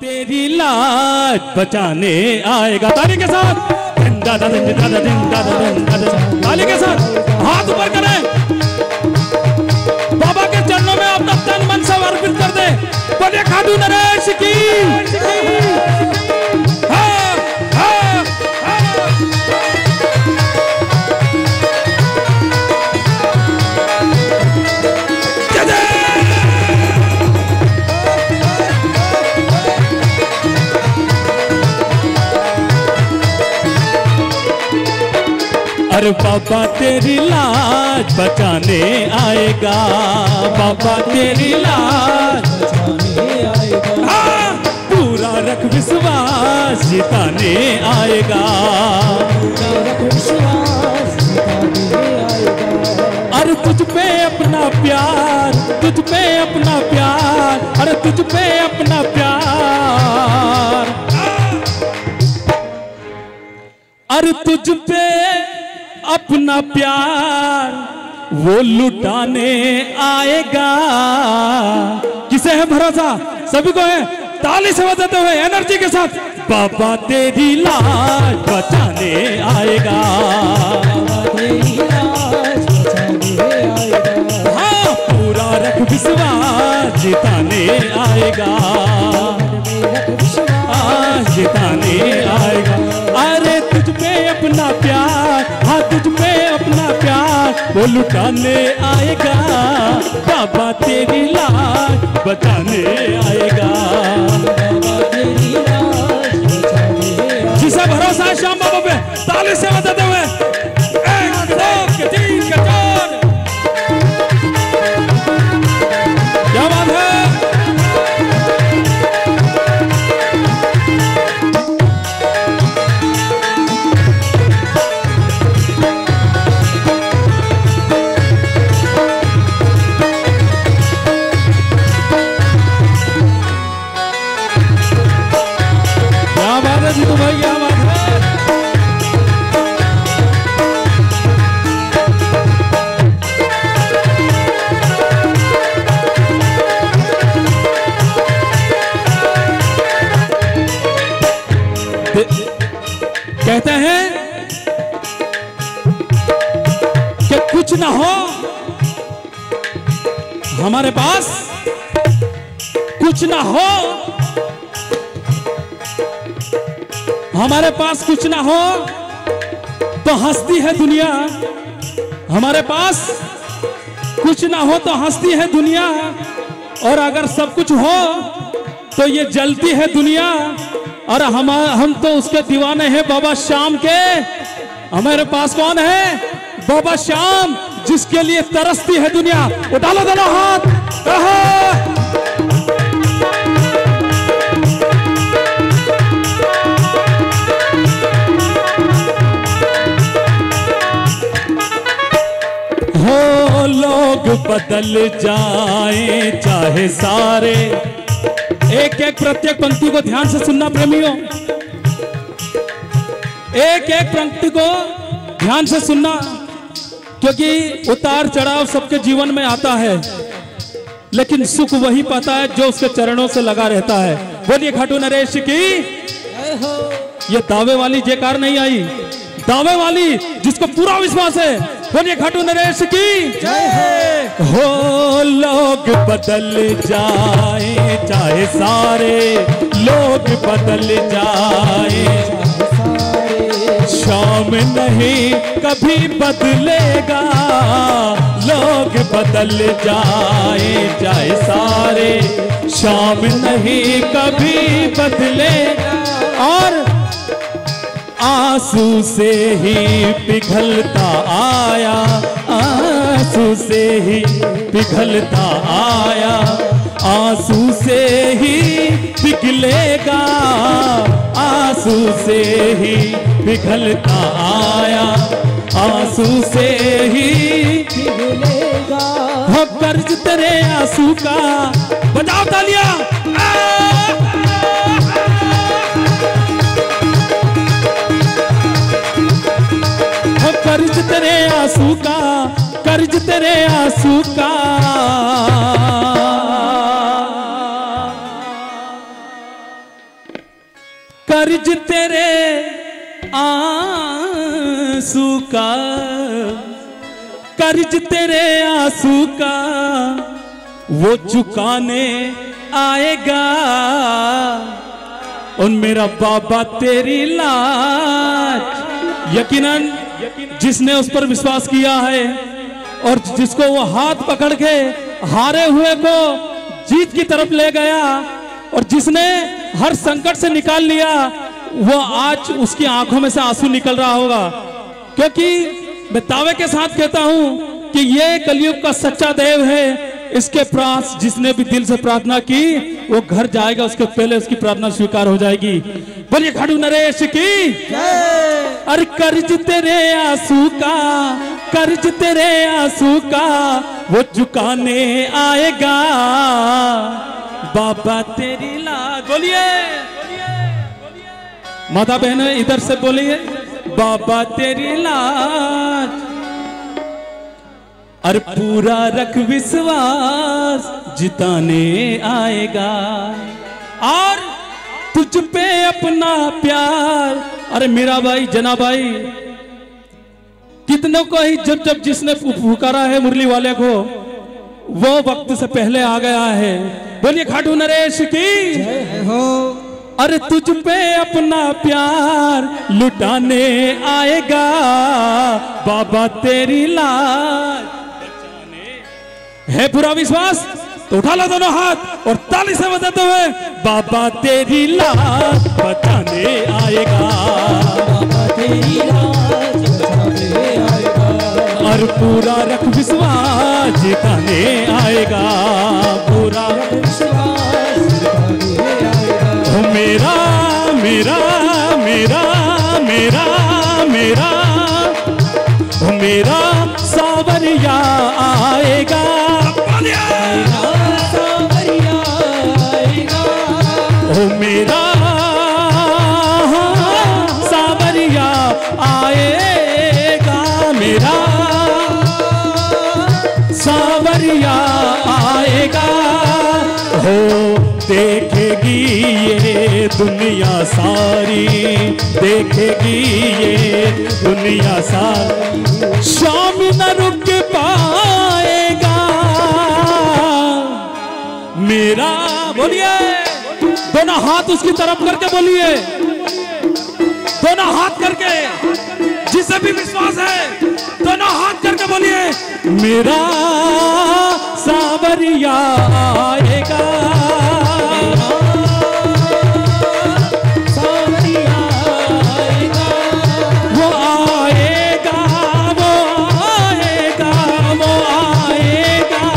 तेरी लाज बचाने आएगा। ताली के साथ ताली के साथ हाथ ऊपर करें, बाबा के चरणों में अपना तन मन सब अर्पित कर दे। बोले खाटू नरेश की। अरे बाबा तेरी लाज बचाने आएगा, बाबा तेरी लाज बचाने आएगा। हाँ। पूरा रख विश्वास जिताने आएगा, पूरा रख विश्वास जिताने आएगा। अरे तुझ पे अपना प्यार, तुझ पे अपना प्यार, अरे तुझ पे अपना प्यार। अरे तुझ पे अपना प्यार वो लुटाने आएगा। किसे है भरोसा? सभी को है। ताली से बजाते हुए एनर्जी के साथ बाबा तेरी लाज बचाने आएगा, बाबा तेरी लाज बचाने आएगा। हाँ। पूरा रख विश्वास जिताने आएगा, जिताने आएगा। अरे तुझ पे अपना प्यार, हाँ तुझ पे अपना प्यार वो लुटाने आएगा। बाबा तेरी लाज बचाने आएगा, बाबा तेरी लाज बचाने आएगा। जिसे भरोसा है श्याम बाबा पे ताली से बताते हुए क्या बात है। कहते हैं कि कुछ ना हो हमारे पास, कुछ ना हो हमारे पास, कुछ ना हो तो हंसती है दुनिया। हमारे पास कुछ ना हो तो हंसती है दुनिया, और अगर सब कुछ हो तो ये जलती है दुनिया। और हम तो उसके दीवाने हैं बाबा श्याम के। हमारे पास कौन है? बाबा श्याम, जिसके लिए तरसती है दुनिया। उठा लो दोनों हाथ। हो लोग बदल जाए चाहे सारे। एक एक प्रत्येक पंक्ति को ध्यान से सुनना प्रेमियों, एक एक पंक्ति को ध्यान से सुनना, क्योंकि उतार चढ़ाव सबके जीवन में आता है, लेकिन सुख वही पाता है जो उसके चरणों से लगा रहता है। बोलिए खाटू नरेश की। ये दावे वाली जयकार नहीं आई, दावे वाली जिसको पूरा विश्वास है। बोलिए खाटू नरेश की जय है। हो लोग बदल जाए चाहे सारे, लोग बदल जाए श्याम नहीं कभी बदलेगा। लोग बदल जाए चाहे सारे, श्याम नहीं कभी बदलेगा। और आंसू से ही पिघलता आया, आंसू से ही पिघलता आया, आंसू से ही पिघलेगा। आंसू से ही पिघलता आया, आंसू से ही पिघलेगा। हो कर्ज तेरे आंसू का। बजाओ तालियां। कर्ज तेरे आंसू का, कर्ज तेरे आंसू का। कर्ज तेरे आंसू का, कर्ज तेरे आंसू का वो चुकाने आएगा। और मेरा बाबा तेरी लाज, यकीनन जिसने उस पर विश्वास किया है और जिसको वो हाथ पकड़ के हारे हुए को जीत की तरफ ले गया और जिसने हर संकट से निकाल लिया, वो आज उसकी आंखों में से आंसू निकल रहा होगा। क्योंकि मैं दावे के साथ कहता हूं कि ये कलयुग का सच्चा देव है। इसके पास जिसने भी दिल से प्रार्थना की वो घर जाएगा, उसके पहले उसकी प्रार्थना स्वीकार हो जाएगी। बोलिए खाटू नरेश की। अरे कर्ज तेरे आंसू का, कर्ज तेरे आंसू का वो चुकाने आएगा बाबा तेरी लाज। बोलिए माता बहनों इधर से बोलिए बाबा तेरी लाज। अरे पूरा रख विश्वास जिताने आएगा और तुझ पे अपना प्यार। अरे मेरा भाई जना भाई, कितनों को ही जब जब जिसने पुकारा है मुरली वाले को, वो वक्त से पहले आ गया है। बोलिए खाटू नरेश की जय हो। अरे तुझ पे अपना प्यार लुटाने आएगा बाबा तेरी लाज। है पूरा विश्वास तो उठा लो दोनों हाथ और ताली से बजाते हुए बाबा तेरी लाज बचाने आएगा, बाबा तेरी लाज बचाने आएगा। और पूरा रख विश्वास जिताने आएगा, पूरा रख विश्वास जिताने आएगा। मेरा मेरा मेरा मेरा मेरा मेरा सावरिया आएगा, सावरिया आएगा। ओ मेरा सावरिया आएगा, मेरा सावरिया आएगा। हो देखेगी ये दुनिया सारी, देखेगी ये दुनिया सारी, श्याम न रुक पाएगा मेरा। बोलिए दोनों हाथ उसकी तरफ करके, बोलिए दोनों हाथ करके, जिसे भी विश्वास है दोनों हाथ करके बोलिए मेरा सावरिया आएगा, सावरिया आएगा। वो आएगा, वो आएगा, वो आएगा,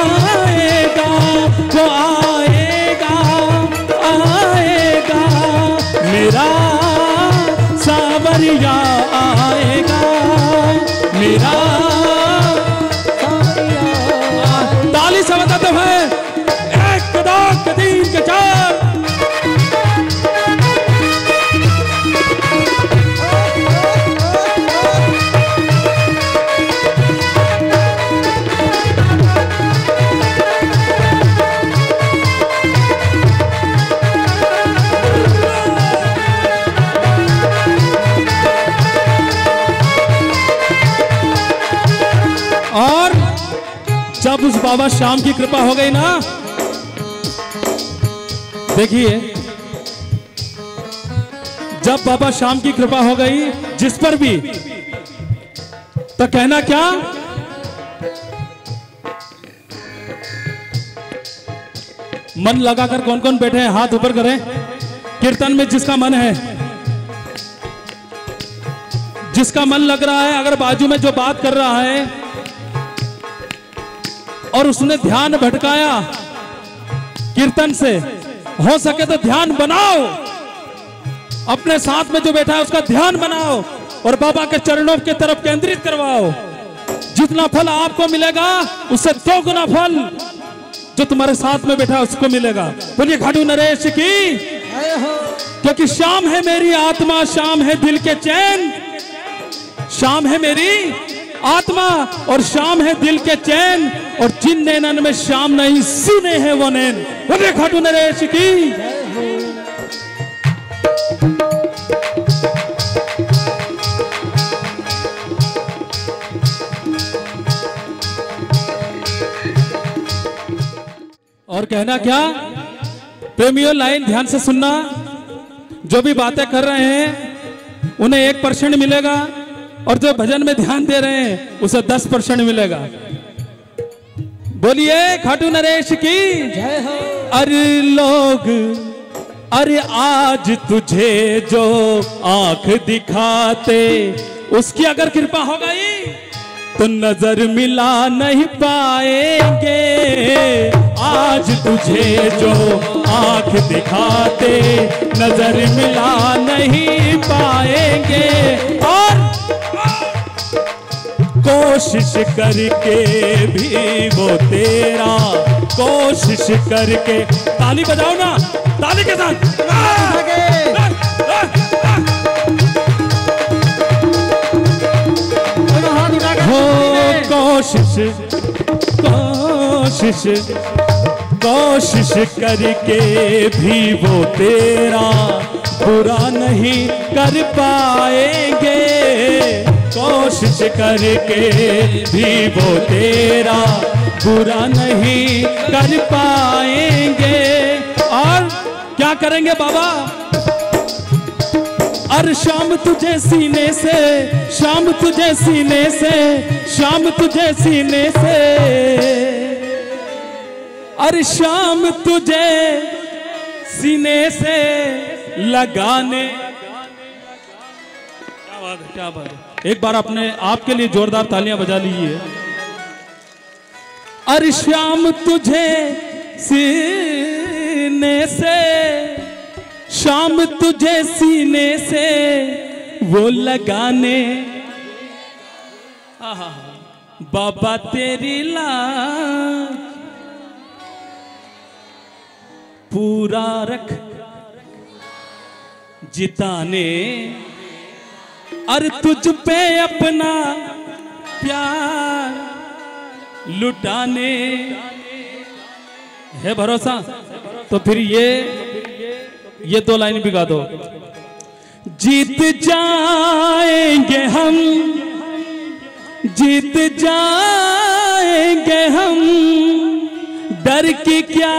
आएगा, वो आएगा, आएगा मेरा सावरिया आएगा, मेरा ताली से बताते हैं एक दो तीन के चार। जब उस बाबा श्याम की कृपा हो गई ना, देखिए जब बाबा श्याम की कृपा हो गई जिस पर भी, तो कहना क्या, मन लगाकर कौन कौन बैठे हैं हाथ ऊपर करें। कीर्तन में जिसका मन है, जिसका मन लग रहा है, अगर बाजू में जो बात कर रहा है और उसने ध्यान भटकाया कीर्तन से, हो सके तो ध्यान बनाओ, अपने साथ में जो बैठा है उसका ध्यान बनाओ और बाबा के चरणों की तरफ केंद्रित करवाओ। जितना फल आपको मिलेगा उससे 2 गुना फल जो तुम्हारे साथ में बैठा है उसको मिलेगा। बोलिए खाटू नरेश की। क्योंकि श्याम है मेरी आत्मा, श्याम है दिल के चैन, श्याम है मेरी आत्मा और श्याम है दिल के चैन। और जिन नैनन में श्याम नहीं सुने हैं वो नैन। बोलिए खाटू नरेश की। कहना क्या प्रेमियों, लाइन ध्यान से सुनना। जो भी बातें कर रहे हैं उन्हें 1% मिलेगा और जो भजन में ध्यान दे रहे हैं उसे 10% मिलेगा। बोलिए खाटू नरेश की जय हो। अरे लोग, अरे आज तुझे जो आंख दिखाते उसकी अगर कृपा हो गई तो नजर मिला नहीं पाएंगे। आज तुझे जो आंख दिखाते नजर मिला नहीं पाएंगे। और कोशिश करके भी वो तेरा, कोशिश करके, ताली बजाओ ना, ताली के साथ। कोशिश कोशिश करके भी वो तेरा पूरा नहीं कर पाएंगे। कोशिश करके भी वो तेरा पूरा नहीं कर पाएंगे। और क्या करेंगे बाबा? अरे श्याम तुझे सीने से, श्याम तुझे सीने से, श्याम तुझे सीने से, अरे श्याम तुझे सीने से लगाने। क्या बात है, क्या बात है। एक बार अपने आपके लिए जोरदार तालियां बजा लीजिए। अरे श्याम तुझे सीने से, श्याम तुझे सीने से वो लगाने। आहा बाबा तेरी लाज पूरा रख जिताने। अरे तुझ पे अपना प्यार लुटाने। है भरोसा? तो फिर ये 2 लाइन भी गा दो। जीत जाएंगे हम, जीत जाएंगे हम, डर की क्या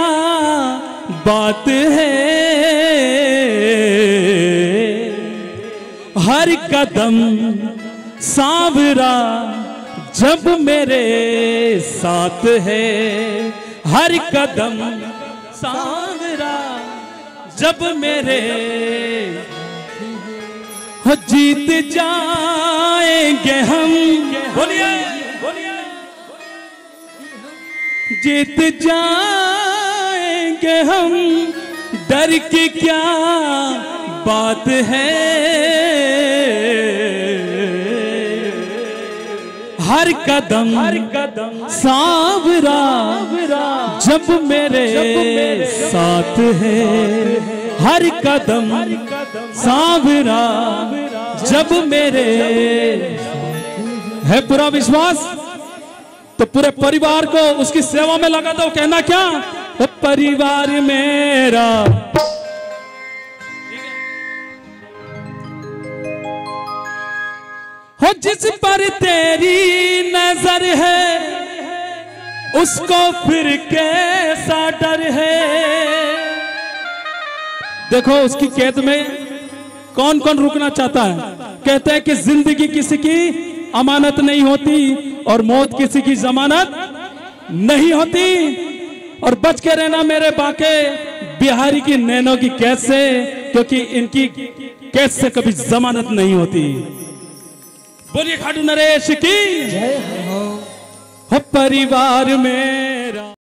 बात है। हर कदम सांवरा जब मेरे साथ है। हर कदम सांवरा जब मेरे, जीत जाएंगे हम। बोलिए जीत जाएंगे हम, डर की क्या बात है। हर कदम, हर कदम सांवरा जब मेरे साथ है। हर कदम सांवरा जब मेरे है। पूरा विश्वास तो पूरे परिवार को उसकी सेवा में लगा दो। कहना क्या, तो परिवार मेरा। हो जिस पर तेरी नजर है उसको फिर कैसा डर है। देखो उसकी कैद में कौन कौन रुकना चाहता है। कहते हैं कि जिंदगी किसी की अमानत नहीं होती और मौत किसी की जमानत नहीं होती। और बच के रहना मेरे बाके बिहारी की नैनों की कैद से, क्योंकि इनकी कैद से कभी जमानत नहीं होती। बोलिए खाटू नरेश की जय हो। परिवार में